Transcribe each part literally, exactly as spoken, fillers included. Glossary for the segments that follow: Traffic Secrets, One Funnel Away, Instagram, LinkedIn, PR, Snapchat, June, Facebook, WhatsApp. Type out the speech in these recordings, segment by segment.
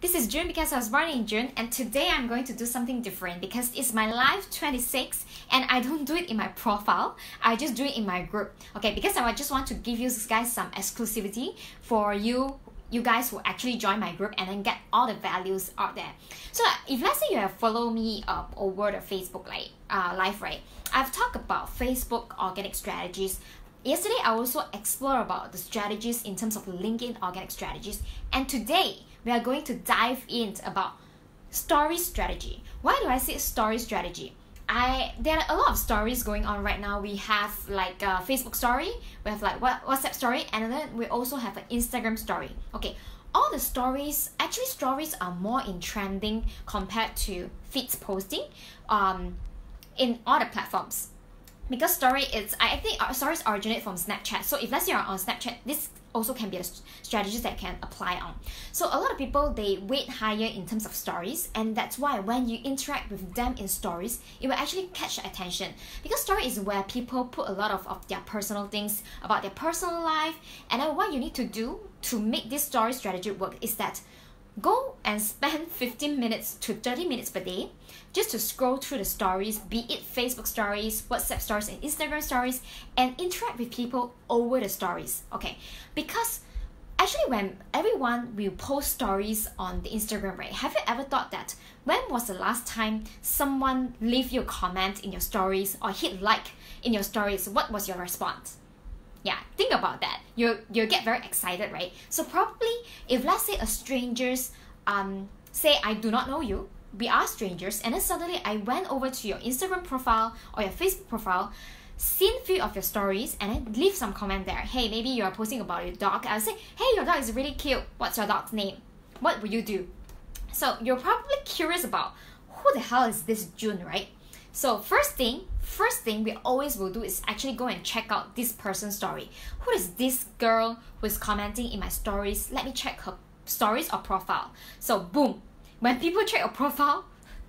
This is June because I was born in June, and today I'm going to do something different because it's my live twenty-six and I don't do it in my profile. I just do it in my group. Okay, because I just want to give you guys some exclusivity for you you guys will actually join my group and then get all the values out there. So if let's say you have followed me uh, over the Facebook like, uh, live, right? I've talked about Facebook organic strategies. Yesterday, I also explored about the strategies in terms of LinkedIn organic strategies. And today, we are going to dive in about story strategy. Why do I say story strategy? I, there are a lot of stories going on right now. We have like a Facebook story, we have like WhatsApp story, and then we also have an Instagram story. Okay, all the stories, actually stories are more in trending compared to feeds posting um, in all the platforms. Because story is, I think stories originate from Snapchat. So if let's say you're on Snapchat, this also can be a strategy that can apply on. So a lot of people, they weight higher in terms of stories, and that's why when you interact with them in stories, it will actually catch your attention. Because story is where people put a lot of, of their personal things about their personal life, and then what you need to do to make this story strategy work is that go and spend fifteen minutes to thirty minutes per day just to scroll through the stories, be it Facebook stories, WhatsApp stories, and Instagram stories, and interact with people over the stories. Okay, because actually when everyone will post stories on the Instagram, right, have you ever thought that when was the last time someone leave you a comment in your stories or hit like in your stories? What was your response? Yeah, think about that. You you get very excited, right? So probably if let's say a stranger's um say I do not know you, we are strangers, and then suddenly I went over to your Instagram profile or your Facebook profile, seen few of your stories, and then leave some comment there. Hey, maybe you are posting about your dog. I'll say, hey, your dog is really cute. What's your dog's name? What would you do? So you're probably curious about who the hell is this June, right? So first thing, first thing we always will do is actually go and check out this person's story. Who is this girl who is commenting in my stories? Let me check her stories or profile. So boom, when people check your profile,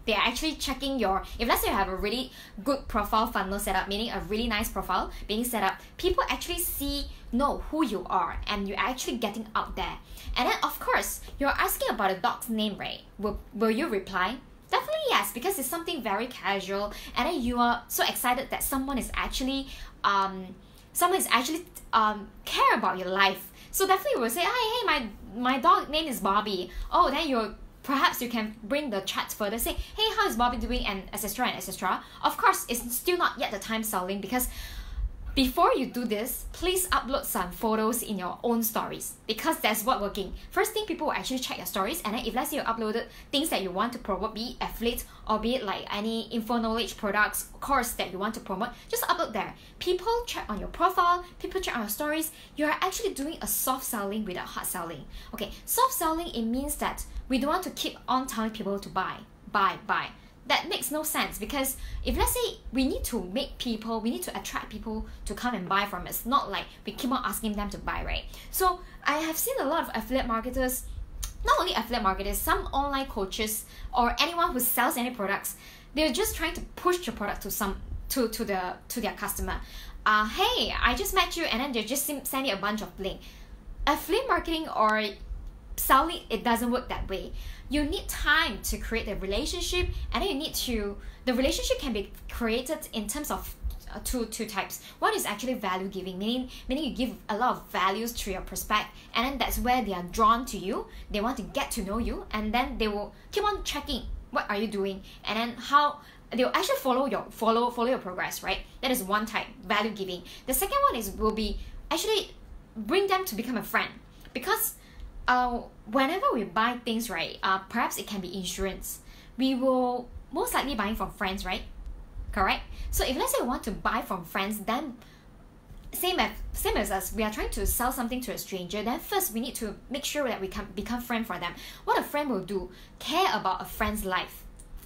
they are actually checking your, if let's say you have a really good profile funnel set up, meaning a really nice profile being set up, people actually see, know who you are, and you're actually getting out there. And then of course, you're asking about a dog's name, right? Will, will you reply? Definitely yes, because it's something very casual, and then you are so excited that someone is actually, um, someone is actually um care about your life. So definitely you will say, hey, hey, my my dog name is Bobby. Oh, then you perhaps you can bring the chat further, say, hey, how is Bobby doing, and et cetera and et cetera. Of course, it's still not yet the time selling, because before you do this, please upload some photos in your own stories, because that's what working. First thing, people will actually check your stories, and then if let's say you uploaded things that you want to promote, be it affiliate or be it like any info knowledge products, course that you want to promote, just upload there. People check on your profile, people check on your stories. You are actually doing a soft selling without hard selling. Okay, soft selling, it means that we don't want to keep on telling people to buy, buy, buy. That makes no sense, because if let's say we need to make people, we need to attract people to come and buy from us, not like we keep on asking them to buy, right? So I have seen a lot of affiliate marketers, not only affiliate marketers, some online coaches or anyone who sells any products, they're just trying to push your product to some to to the to their customer. Uh, hey, I just met you, and then they just send you a bunch of link. Affiliate marketing or selling, it doesn't work that way. You need time to create a relationship, and then you need to, the relationship can be created in terms of uh, two two types. One is actually value giving, meaning meaning you give a lot of values to your prospect, and then that's where they are drawn to you. They want to get to know you, and then they will keep on checking what are you doing, and then how they'll actually follow your follow follow your progress, right? That is one type, value giving. The second one is will be actually bring them to become a friend, because Uh, whenever we buy things, right, uh, perhaps it can be insurance, we will most likely buying from friends, right? Correct? So if let's say we want to buy from friends, then same as, same as us, we are trying to sell something to a stranger, then first we need to make sure that we can become friends for them. What a friend will do, care about a friend's life.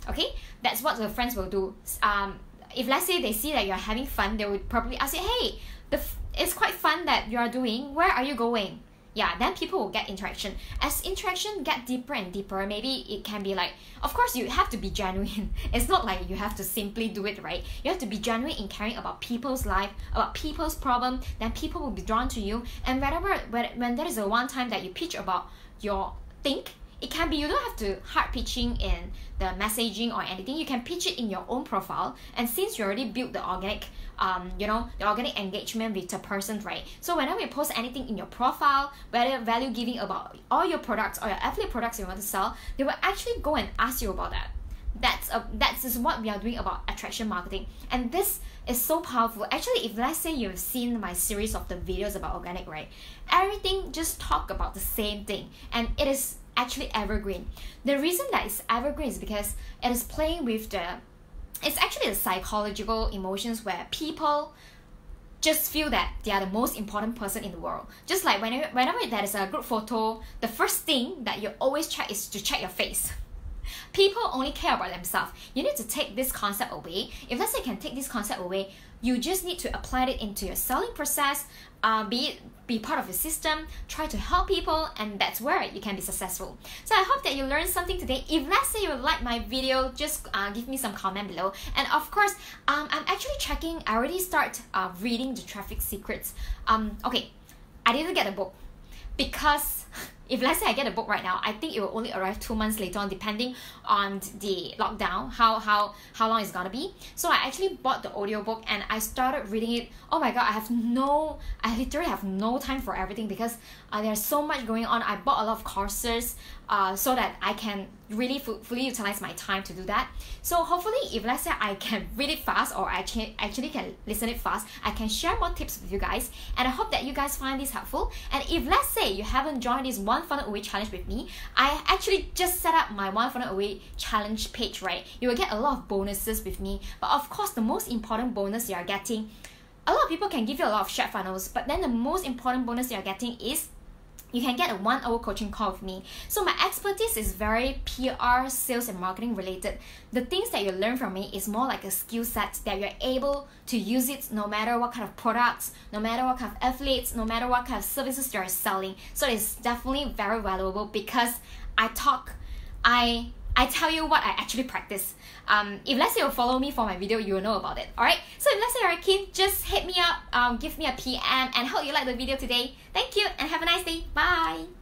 Okay? That's what the friends will do. Um, if let's say they see that you're having fun, they would probably ask you, hey, the f it's quite fun that you're doing, where are you going? Yeah, then people will get interaction. As interaction get deeper and deeper, maybe it can be like, of course you have to be genuine. It's not like you have to simply do it, right? You have to be genuine in caring about people's life, about people's problem, then people will be drawn to you. And whenever, when, when there is a one time that you pitch about your think, It can be, you don't have to hard pitching in the messaging or anything. You can pitch it in your own profile. And since you already built the organic, um, you know, the organic engagement with the person, right? So whenever you post anything in your profile, whether value giving about all your products or your affiliate products you want to sell, they will actually go and ask you about that. That's a, that's is what we are doing about attraction marketing. And this is so powerful. Actually, if let's say you've seen my series of the videos about organic, right? Everything just talk about the same thing. And it is actually evergreen. The reason that it's evergreen is because it is playing with the, it's actually the psychological emotions where people just feel that they are the most important person in the world. Just like whenever, whenever there is a group photo, the first thing that you always check is to check your face. People only care about themselves. You need to take this concept away. If let's say you can take this concept away, you just need to apply it into your selling process, uh, be it, be part of your system, try to help people, and that's where you can be successful. So I hope that you learned something today. If let's say you like my video, just uh, give me some comment below. And of course, um, I'm actually checking, I already start uh, reading the Traffic Secrets. Um, okay, I didn't get a book because if let's say I get a book right now, I think it will only arrive two months later on, depending on the lockdown, how how how long it's gonna be. So I actually bought the audiobook and I started reading it. Oh my god, I have no, I literally have no time for everything because uh, there's so much going on. I bought a lot of courses uh, so that I can really fully utilize my time to do that. So hopefully, if let's say I can read it fast or I can, actually can listen it fast, I can share more tips with you guys. And I hope that you guys find this helpful. And if let's say you haven't joined this one One Funnel Away challenge with me, I actually just set up my One Funnel Away challenge page, right? You will get a lot of bonuses with me, but of course the most important bonus you are getting, a lot of people can give you a lot of shared funnels, but then the most important bonus you are getting is you can get a one hour coaching call with me. So my expertise is very P R, sales and marketing related. The things that you learn from me is more like a skill set that you're able to use it no matter what kind of products, no matter what kind of affiliates, no matter what kind of services you're selling. So it's definitely very valuable because I talk, I I tell you what I actually practice. Um, if let's say you follow me for my video, you will know about it. Alright, so if let's say you're keen, just hit me up, um, give me a P M, and hope you like the video today. Thank you and have a nice day. Bye!